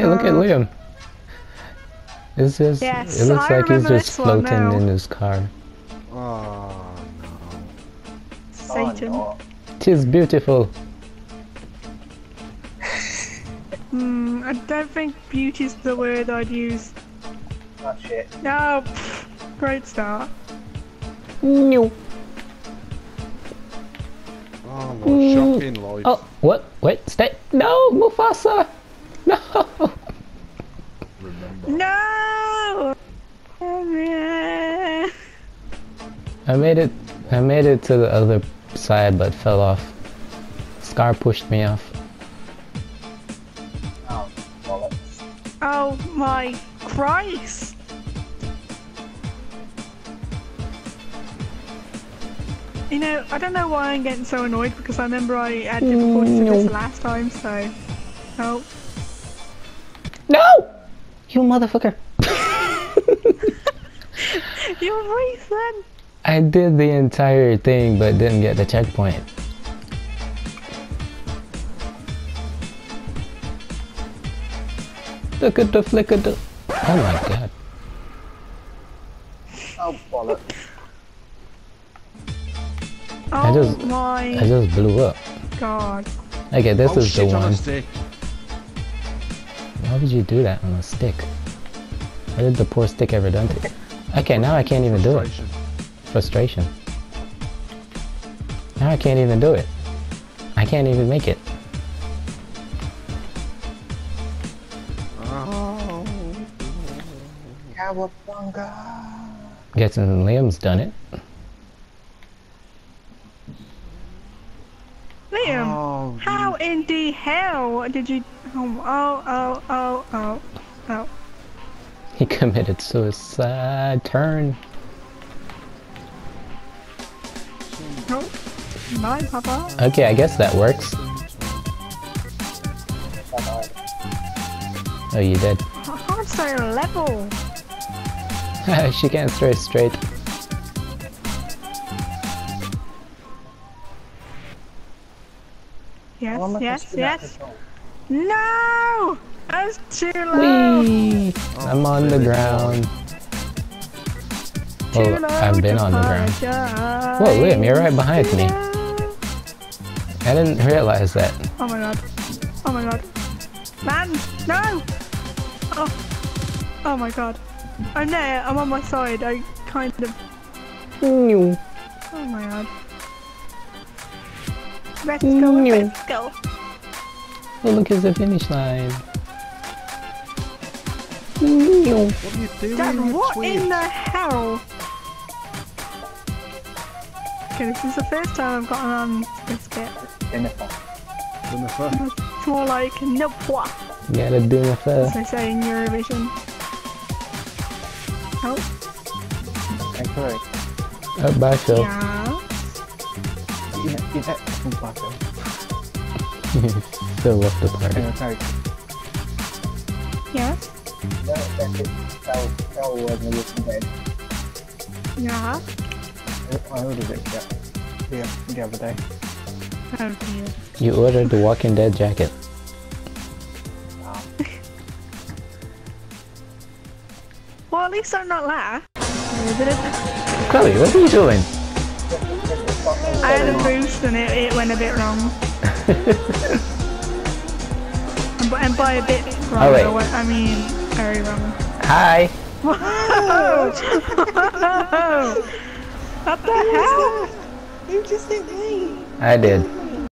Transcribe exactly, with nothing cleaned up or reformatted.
Hey, look at Liam. It's just, yes, it looks I like he's just floating in his car. Oh, no. Satan. Oh, no. It is beautiful. Hmm, I don't think beauty's the word I'd use. That's it. No, pff, great start. No. Oh, no, mm. Shopping life. Oh, what? Wait, stay. No, Mufasa! No! Remember. No! I made it. I made it to the other side, but fell off. Scar pushed me off. Oh, bollocks. Oh my Christ! You know, I don't know why I'm getting so annoyed because I remember I had difficulties with this last time, so... Oh. No! You motherfucker! Your voice then! I did the entire thing but didn't get the checkpoint. Look at the flicker the... Oh my god. Oh bollocks. Oh I just, my I just blew up. God. Okay, this oh, is shit, the one. On a stick. Why would you do that on a stick? What did the poor stick ever done to it? Okay, now I can't even do it. Frustration. Now I can't even do it. I can't even make it. Oh. Cowabunga. Guessing Liam's done it. Liam, oh, how in the hell did you... Oh, oh, oh, oh, oh, oh. He committed suicide. Turn. Nope. Bye, Papa. Okay, I guess that works. Oh, you did. Hearts are level. She can't stray straight. Yes, yes, yes. No! That's too low! Whee! I'm on the ground. Well, I've been on the ground. Whoa, Liam, you're right behind me. I didn't realize that. Oh my god. Oh my god. Man! No! Oh, oh my god. I'm there, I'm on my side. I kind of... Oh my god. Let's go, let's go. Oh, look, it's the finish line. What are you doing? Dan, what in the hell? Okay, this is the first time I've gotten on this bit. It's more like Nopwa. You gotta do the first. As they say in Eurovision. Oh. Okay, correct. Oh, bye, Phil. Yeah. Yeah, yeah, still left the party. Yeah? Yeah? I ordered it, yeah. The other day. Oh dear. You ordered the Walking Dead jacket. Wow. Well, at least I'm not laugh. Chloe, what are you doing? I had a boost and it, it went a bit wrong. and, and by a bit wrong, oh, wait. I, went, I mean very wrong. Hi! Whoa! Whoa! What the hell? You just hit me! I did.